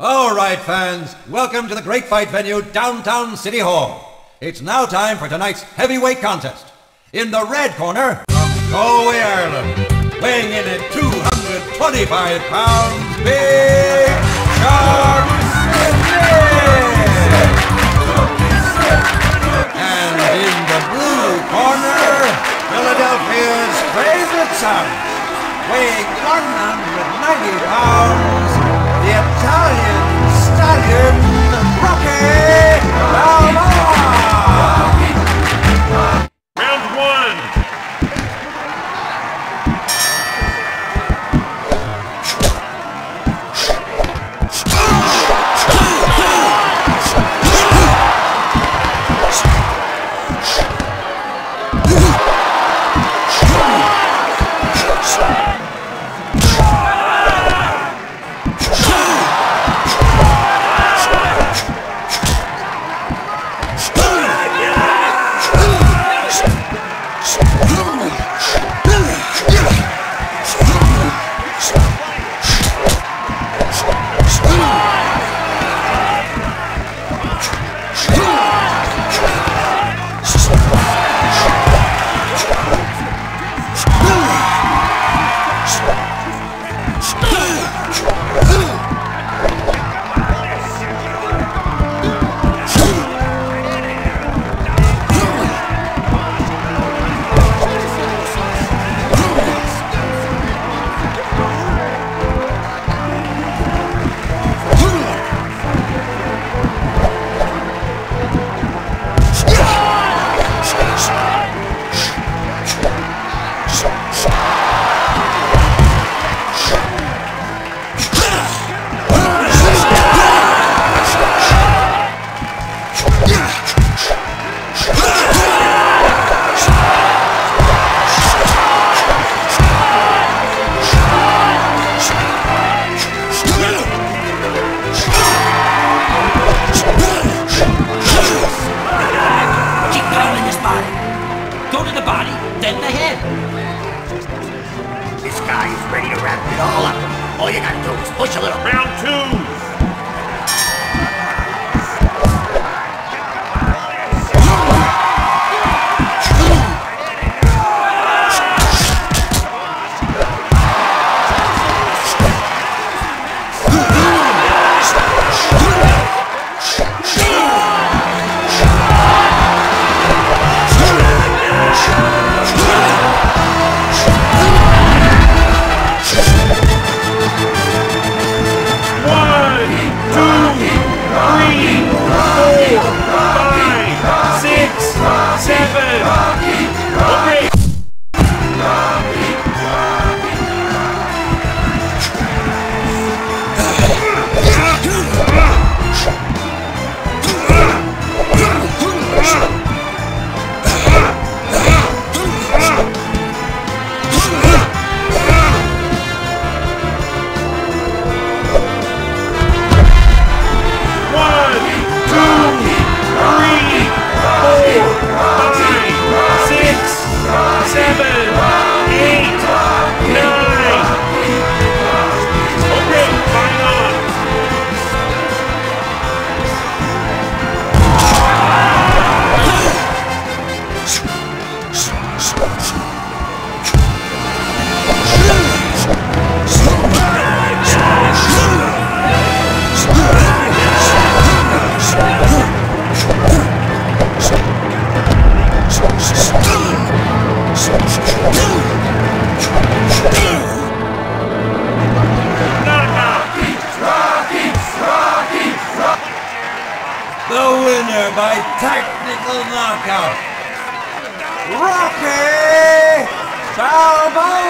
All right, fans, welcome to the great fight venue, downtown City Hall. It's now time for tonight's heavyweight contest. In the red corner, from Galway, Ireland, weighing in at 225 pounds, Big Chuck Smith. And in the blue corner, Philadelphia's Crazy Sound, weighing 190 pounds, the Italian stallion, Rocky Balboa! Round one! Then the head. This guy is ready to wrap it all up. All you gotta do is push a little. Round two. By technical knockout, Rocky Balboa!